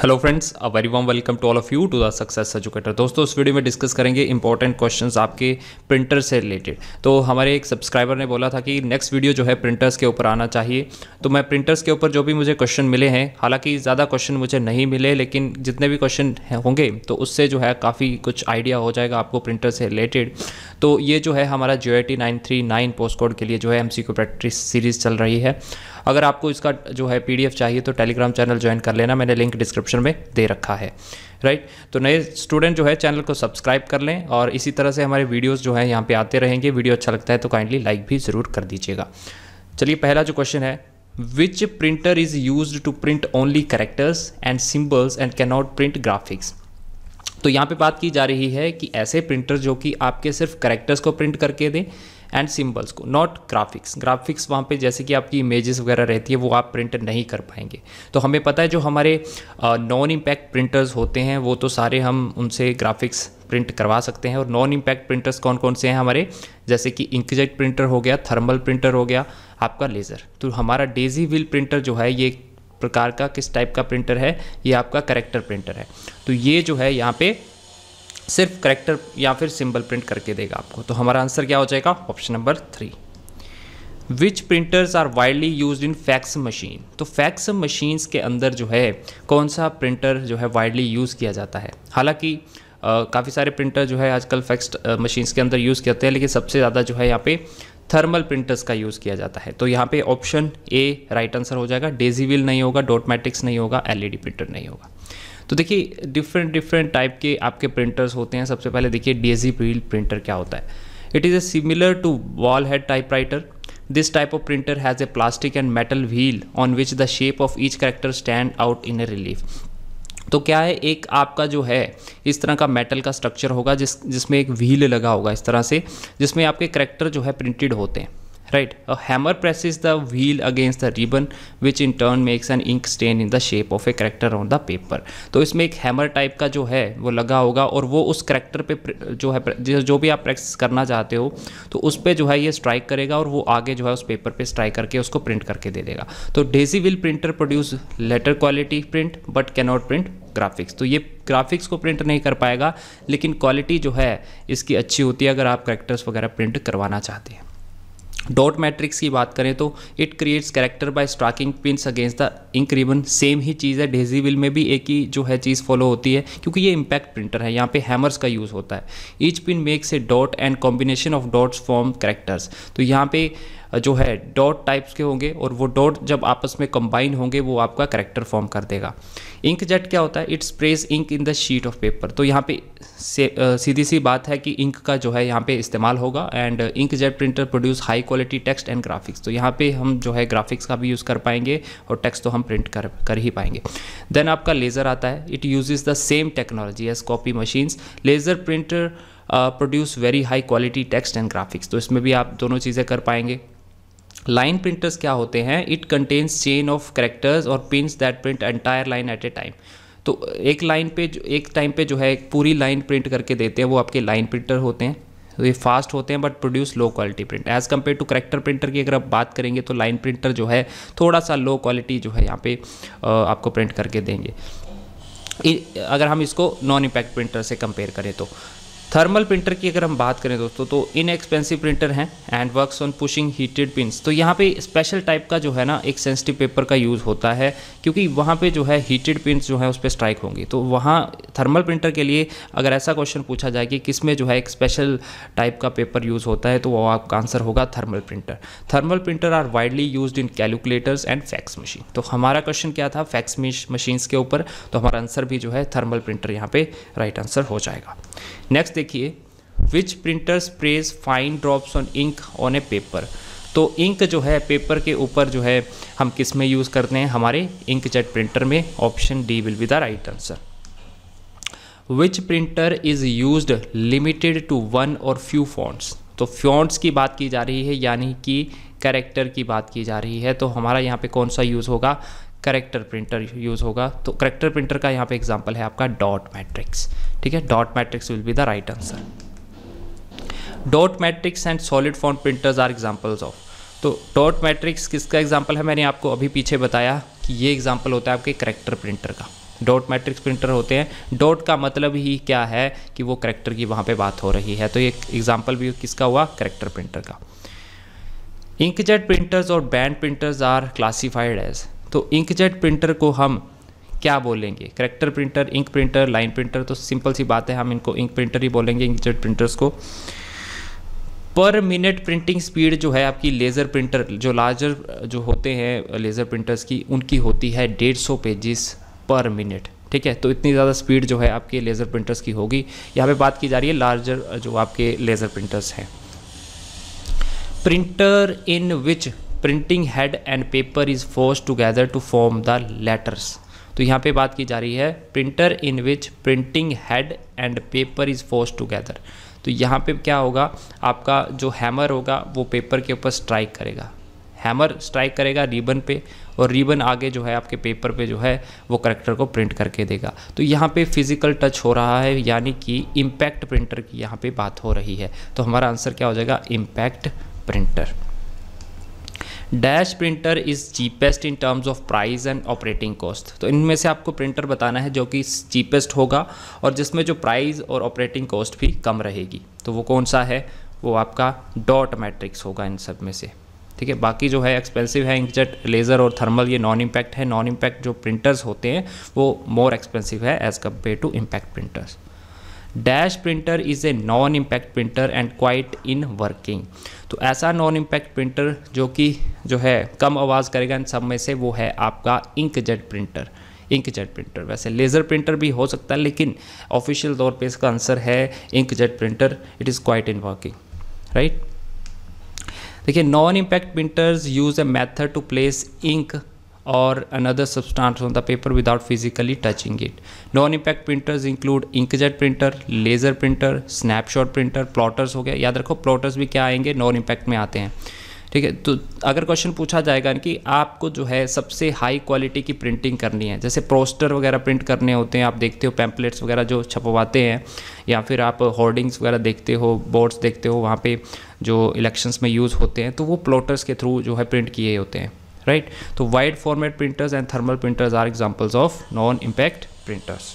Hello friends, a very warm welcome to all of you to the success educator. दोस्तों, इस video में discuss करेंगे important questions आपके printer से related. तो हमारे एक सब्सक्राइबर ने बोला था कि नेक्स्ट वीडियो जो है प्रिंटर्स के ऊपर आना चाहिए, तो मैं प्रिंटर्स के ऊपर जो भी मुझे क्वेश्चन मिले हैं, हालांकि ज़्यादा क्वेश्चन मुझे नहीं मिले, लेकिन जितने भी क्वेश्चन होंगे तो उससे जो है काफ़ी कुछ आइडिया हो जाएगा आपको प्रिंटर से रिलेटेड। तो ये जो है हमारा JIT 939 पोस्ट कोड के लिए जो है MCQ प्रैक्टिस सीरीज़ चल रही है। अगर आपको इसका जो है PDF चाहिए तो टेलीग्राम चैनल ज्वाइन कर लेना, मैंने लिंक डिस्क्रिप्शन में दे रखा है, राइट। तो नए स्टूडेंट जो है चैनल को सब्सक्राइब कर लें और इसी तरह से हमारे वीडियोस जो है यहाँ पे आते रहेंगे। वीडियो अच्छा लगता है तो काइंडली लाइक भी ज़रूर कर दीजिएगा। चलिए, पहला जो क्वेश्चन है, which printer is used to print only characters and symbols and can not print graphics. तो यहाँ पे बात की जा रही है कि ऐसे प्रिंटर जो कि आपके सिर्फ कैरेक्टर्स को प्रिंट करके दें एंड सिंबल्स को, नॉट ग्राफिक्स। ग्राफिक्स वहाँ पे जैसे कि आपकी इमेजेस वगैरह रहती है वो आप प्रिंट नहीं कर पाएंगे। तो हमें पता है जो हमारे नॉन इम्पैक्ट प्रिंटर्स होते हैं वो तो सारे हम उनसे ग्राफिक्स प्रिंट करवा सकते हैं। और नॉन इम्पैक्ट प्रिंटर्स कौन कौन से हैं हमारे, जैसे कि इंकजेट प्रिंटर हो गया, थर्मल प्रिंटर हो गया, आपका लेज़र। तो हमारा डेजी व्हील प्रिंटर जो है ये प्रकार का किस टाइप का प्रिंटर है, ये आपका कैरेक्टर प्रिंटर है। तो ये जो है यहाँ पे सिर्फ कैरेक्टर या फिर सिंबल प्रिंट करके देगा आपको। तो हमारा आंसर क्या हो जाएगा, option number 3। Which printers are widely used in fax machine. तो फैक्स मशीन्स के अंदर जो है कौन सा प्रिंटर जो है वाइडली यूज़ किया जाता है। हालांकि काफ़ी सारे प्रिंटर जो है आजकल फैक्स मशीन्स के अंदर यूज़ करते हैं, लेकिन सबसे ज़्यादा जो है यहाँ पे थर्मल प्रिंटर्स का यूज़ किया जाता है। तो यहाँ पे ऑप्शन ए राइट आंसर हो जाएगा। डेजी व्हील नहीं होगा, डॉट मैट्रिक्स नहीं होगा, LED प्रिंटर नहीं होगा। तो देखिए डिफरेंट टाइप के आपके प्रिंटर्स होते हैं। सबसे पहले देखिए डेजी व्हील प्रिंटर क्या होता है। It is a similar to wall head typewriter. This type of printer has a plastic and metal wheel on which the shape of each character stand out in a relief. तो क्या है, एक आपका जो है इस तरह का मेटल का स्ट्रक्चर होगा जिसमें एक व्हील लगा होगा इस तरह से, जिसमें आपके कैरेक्टर जो है प्रिंटेड होते हैं, right. A hammer presses the wheel against the ribbon which in turn makes an ink stain in the shape of a character on the paper. तो इसमें एक हैमर टाइप का जो है वो लगा होगा और वो उस कैरेक्टर पे जो है जो भी आप प्रैक्टिस करना चाहते हो तो उस पर जो है ये स्ट्राइक करेगा और वो आगे जो है उस पेपर पे स्ट्राइक करके उसको प्रिंट करके दे देगा। तो daisy wheel printer produce letter quality print but can not print graphics. तो ये ग्राफिक्स को प्रिंट नहीं कर पाएगा, लेकिन क्वालिटी जो है इसकी अच्छी होती है अगर आप कैरेक्टर्स वगैरह प्रिंट करवाना चाहते हैं। डॉट मैट्रिक्स की बात करें तो it creates character by striking pins against the ink ribbon. Same ही चीज़ है, डेजी व्हील में भी एक ही जो है चीज़ फॉलो होती है, क्योंकि ये इम्पैक्ट प्रिंटर है, यहाँ पे हैमर्स का यूज़ होता है। Each pin makes a dot and combination of dots form characters. तो यहाँ पे जो है डॉट टाइप्स के होंगे और वो डॉट जब आपस में कंबाइन होंगे वो आपका कैरेक्टर फॉर्म कर देगा। इंकजेट क्या होता है, it sprays ink in the sheet of paper. तो यहाँ पे सीधी सी बात है कि इंक का जो है यहाँ पे इस्तेमाल होगा। And inkjet printer produce high quality text and graphics. तो यहाँ पे हम जो है ग्राफिक्स का भी यूज़ कर पाएंगे और टेक्स्ट तो हम प्रिंट कर ही पाएंगे। देन आपका लेज़र आता है। It uses the same technology as copy machines. Laser printer produce very high quality text and graphics. तो इसमें भी आप दोनों चीज़ें कर पाएंगे। लाइन प्रिंटर्स क्या होते हैं, it contains chain of characters और pins that print entire line at a time. तो एक लाइन पे एक टाइम पे जो है एक पूरी लाइन प्रिंट करके देते हैं, वो आपके लाइन प्रिंटर होते हैं। तो ये फास्ट होते हैं but produce low quality print as compare to character printer की अगर आप बात करेंगे तो लाइन प्रिंटर जो है थोड़ा सा लो क्वालिटी जो है यहाँ पे आपको प्रिंट करके देंगे, अगर हम इसको नॉन इम्पैक्ट प्रिंटर से कंपेयर करें। तो थर्मल प्रिंटर की अगर हम बात करें दोस्तों तो इनएक्सपेंसिव प्रिंटर हैं and works on pushing heated pins. तो यहाँ पे स्पेशल टाइप का जो है ना एक सेंसिटिव पेपर का यूज़ होता है, क्योंकि वहाँ पे जो है हीटेड पिंस जो है उस पर स्ट्राइक होंगी। तो वहाँ थर्मल प्रिंटर के लिए अगर ऐसा क्वेश्चन पूछा जाए कि किस में जो है एक स्पेशल टाइप का पेपर यूज़ होता है तो वो आपका आंसर होगा thermal printer. Thermal printer are widely use in calculators and fax machine. तो हमारा क्वेश्चन क्या था, फैक्स मशीन्स के ऊपर। तो हमारा आंसर भी जो है थर्मल प्रिंटर यहाँ पे राइट आंसर हो जाएगा। नेक्स्ट देखिए, which printer sprays fine drops on ink on a paper. तो इंक जो है पेपर के ऊपर जो है हम किस में यूज़ करते हैं, हमारे इंकजेट प्रिंटर में। Option D will be the right answer. Which printer is used limited to one और फ्यू फॉन्ट्स। तो फॉन्ट्स की बात की जा रही है, यानी कि कैरेक्टर की बात की जा रही है। तो हमारा यहाँ पे कौन सा यूज़ होगा, कैरेक्टर प्रिंटर यूज़ होगा। तो कैरेक्टर प्रिंटर का यहाँ पे एग्जांपल है आपका डॉट मैट्रिक्स, ठीक है। Dot matrix will be the right answer. Dot matrix and solid font printers are examples of. तो डॉट मैट्रिक्स किसका एग्जांपल है, मैंने आपको अभी पीछे बताया कि ये एग्जांपल होता है आपके कैरेक्टर प्रिंटर का, डॉट मैट्रिक्स प्रिंटर होते हैं। डॉट का मतलब ही क्या है कि वो करेक्टर की वहाँ पे बात हो रही है। तो ये एग्जाम्पल भी किसका हुआ, करेक्टर प्रिंटर का। इंकजेट प्रिंटर्स और band printers are classified as. तो इंकजेट प्रिंटर को हम क्या बोलेंगे, character printer, ink printer, line printer, तो सिंपल सी बात है हम इनको इंक प्रिंटर ही बोलेंगे, इंकजेट प्रिंटर्स को। पर मिनट प्रिंटिंग स्पीड जो है आपकी लेज़र प्रिंटर, जो लार्जर जो होते हैं लेज़र प्रिंटर्स की, उनकी होती है 150 पेजेस पर मिनट, ठीक है। तो इतनी ज़्यादा स्पीड जो है आपके लेज़र प्रिंटर्स की होगी। यहाँ पे बात की जा रही है लार्जर जो आपके लेज़र प्रिंटर्स हैं। Printer in which printing head and paper is forced together to form the letters. तो यहाँ पे बात की जा रही है printer in which printing head and paper is forced together. तो यहाँ पे क्या होगा, आपका जो हैमर होगा वो पेपर के ऊपर स्ट्राइक करेगा, हैमर स्ट्राइक करेगा रिबन पे, और रिबन आगे जो है आपके पेपर पे जो है वो करेक्टर को प्रिंट करके देगा। तो यहाँ पे फिजिकल टच हो रहा है, यानी कि इम्पैक्ट प्रिंटर की यहाँ पे बात हो रही है। तो हमारा आंसर क्या हो जाएगा, impact printer. Dash printer is cheapest in terms of price and operating cost. तो इनमें से आपको प्रिंटर बताना है जो कि चीपेस्ट होगा और जिसमें जो प्राइस और ऑपरेटिंग कॉस्ट भी कम रहेगी। तो वो कौन सा है, वो आपका डॉट मैट्रिक्स होगा इन सब में से, ठीक है। बाकी जो है एक्सपेंसिव है इंकजेट, लेज़र और थर्मल, ये नॉन इम्पैक्ट है। नॉन इम्पैक्ट जो प्रिंटर्स होते हैं वो मोर एक्सपेंसिव है as compare to impact printers. Dash printer is a non impact printer and quite in working. तो ऐसा नॉन इम्पैक्ट प्रिंटर जो कि जो है कम आवाज़ करेगा इन सब में से, वो है आपका इंकजेट प्रिंटर। इंकजेट प्रिंटर वैसे लेज़र प्रिंटर भी हो सकता है, लेकिन ऑफिशियल तौर पे इसका आंसर है inkjet printer, it is quite in working, right. देखिए, non impact printers use a method to place ink or another substance on the paper without physically touching it. Non-impact printers include inkjet printer, laser printer, snapshot printer, plotters हो गया। याद रखो plotters भी क्या आएंगे, non-impact में आते हैं, ठीक है। तो अगर क्वेश्चन पूछा जाएगा कि आपको जो है सबसे हाई क्वालिटी की प्रिंटिंग करनी है, जैसे पोस्टर वगैरह प्रिंट करने होते हैं, आप देखते हो पैम्पलेट्स वगैरह जो छपवाते हैं, या फिर आप होर्डिंग्स वगैरह देखते हो, बोर्ड्स देखते हो, वहाँ पे जो इलेक्शंस में यूज़ होते हैं, तो वो प्लॉटर्स के थ्रू जो है प्रिंट किए होते हैं, राइट। तो wide format printers and thermal printers are examples of non impact printers.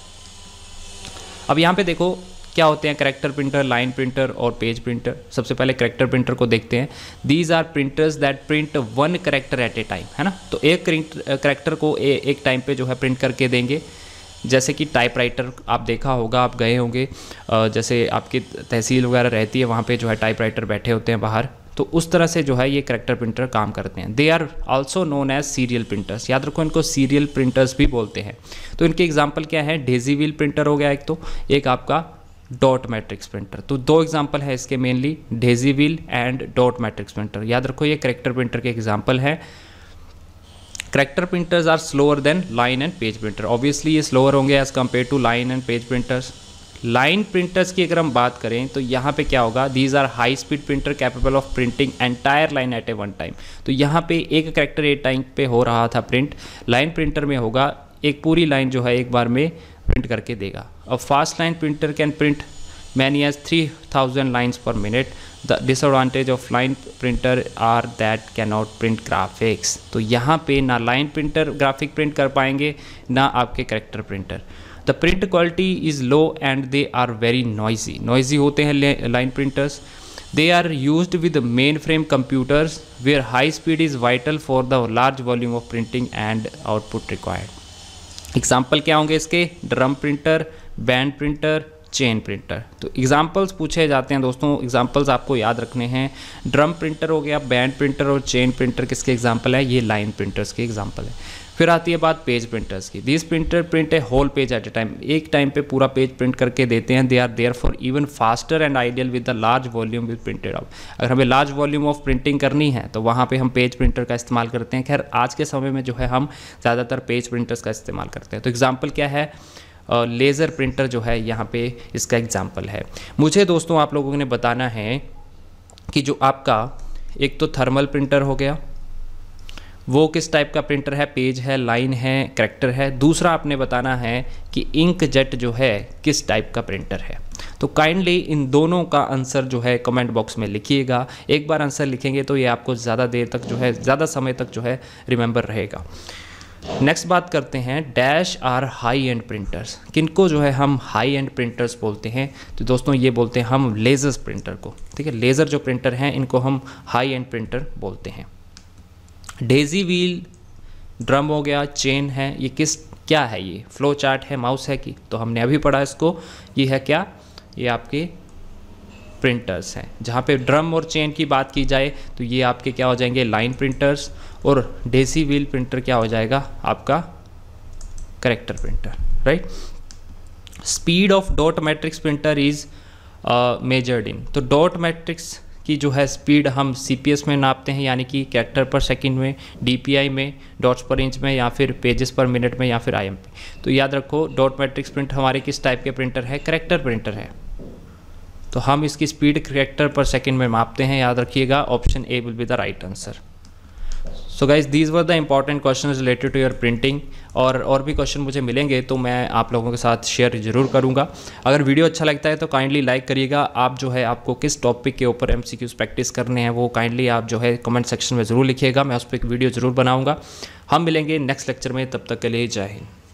अब यहाँ पे देखो क्या होते हैं, करेक्टर प्रिंटर, लाइन प्रिंटर और पेज प्रिंटर। सबसे पहले करेक्टर प्रिंटर को देखते हैं। These are printers that print one character at a time, है ना। तो एक करेक्टर को एक टाइम पे जो है प्रिंट करके देंगे। जैसे कि टाइपराइटर आप देखा होगा, आप गए होंगे, जैसे आपकी तहसील वगैरह रहती है, वहाँ पर जो है टाइपराइटर बैठे होते हैं बाहर, तो उस तरह से जो है ये करेक्टर प्रिंटर काम करते हैं। They are also known as serial printers. याद रखो इनको सीरियल प्रिंटर्स भी बोलते हैं। तो इनके एग्जाम्पल क्या है, डेजी व्हील प्रिंटर हो गया एक, तो एक आपका डॉट मैट्रिक्स प्रिंटर। तो दो एग्जाम्पल है इसके mainly, daisy wheel and dot matrix printer. याद रखो ये करेक्टर प्रिंटर के एग्जाम्पल हैं। Character printers are slower than line and page printer. Obviously ये स्लोअर होंगे as compare to line and page printers. Line printers की अगर हम बात करें तो यहाँ पे क्या होगा, these are high speed printer capable of printing entire line at a one time. तो यहाँ पे एक करेक्टर एट टाइम पे हो रहा था प्रिंट, लाइन प्रिंटर में होगा एक पूरी लाइन जो है एक बार में प्रिंट करके देगा। अब fast line printer can print many as 3000 lines per minute. The disadvantage of line printer are that can not print graphics. तो यहाँ पे ना लाइन प्रिंटर ग्राफिक प्रिंट कर पाएंगे, ना आपके character printer. The print quality is low and they are very noisy. Noisy होते हैं line printers. They are used with main frame computers where high speed is vital for the large volume of printing and output required. Example क्या होंगे इसके, drum printer, band printer, chain printer. तो examples पूछे जाते हैं दोस्तों, examples आपको याद रखने हैं। ड्रम प्रिंटर हो गया, बैंड प्रिंटर और चेन प्रिंटर किसके एग्जाम्पल है, ये लाइन प्रिंटर्स के एग्जाम्पल है। फिर आती है बात पेज प्रिंटर्स की। This printer print a whole page at a time. एक टाइम पे पूरा पेज प्रिंट करके देते हैं। They are there for even faster and ideal with the large volume with printed out. अगर हमें लार्ज वॉल्यूम ऑफ प्रिंटिंग करनी है तो वहाँ पे हम पेज प्रिंटर का इस्तेमाल करते हैं। खैर आज के समय में जो है हम ज़्यादातर पेज प्रिंटर्स का इस्तेमाल करते हैं। तो एग्जाम्पल क्या है, लेज़र प्रिंटर जो है यहाँ पे इसका एग्जाम्पल है। मुझे दोस्तों आप लोगों ने बताना है कि जो आपका एक तो थर्मल प्रिंटर हो गया, वो किस टाइप का प्रिंटर है, पेज है, लाइन है, करेक्टर है। दूसरा आपने बताना है कि इंकजेट जो है किस टाइप का प्रिंटर है। तो काइंडली इन दोनों का आंसर जो है कमेंट बॉक्स में लिखिएगा। एक बार आंसर लिखेंगे तो ये आपको ज़्यादा देर तक जो है, ज़्यादा समय तक जो है रिमेंबर रहेगा। नेक्स्ट बात करते हैं dash are high end printers. किनको जो है हम हाई एंड प्रिंटर्स बोलते हैं? तो दोस्तों ये बोलते हैं हम लेज़र्स प्रिंटर को, ठीक है। लेज़र जो प्रिंटर हैं इनको हम हाई एंड प्रिंटर बोलते हैं। डेजी व्हील, ड्रम हो गया, चेन है, ये किस क्या है? ये फ्लो चार्ट है, माउस है की, तो हमने अभी पढ़ा इसको। ये है क्या? ये आपके प्रिंटर्स हैं। जहाँ पे ड्रम और चेन की बात की जाए तो ये आपके क्या हो जाएंगे? Line printers. और डेसी व्हील प्रिंटर क्या हो जाएगा? आपका character printer, right. Speed of dot matrix printer is measured in. तो डॉट मैट्रिक्स की जो है स्पीड हम सीपीएस में नापते हैं, यानी कि कैरेक्टर पर सेकंड में, डीपीआई में, डॉट्स पर इंच में, या फिर पेजेस पर मिनट में, या फिर आईएमपी। तो याद रखो डॉट मैट्रिक्स प्रिंट हमारे किस टाइप के प्रिंटर है? करेक्टर प्रिंटर है। तो हम इसकी स्पीड करेक्टर पर सेकंड में मापते हैं, याद रखिएगा। Option A will be the right answer. So guys these were the important question related to your printing. और भी क्वेश्चन मुझे मिलेंगे तो मैं आप लोगों के साथ शेयर जरूर करूंगा। अगर वीडियो अच्छा लगता है तो काइंडली लाइक करिएगा। आप जो है आपको किस टॉपिक के ऊपर MCQs प्रैक्टिस करने हैं वो काइंडली आप जो है कमेंट सेक्शन में ज़रूर लिखिएगा। मैं उस पर एक वीडियो ज़रूर बनाऊँगा। हम मिलेंगे नेक्स्ट लेक्चर में, तब तक के लिए जय हिंद।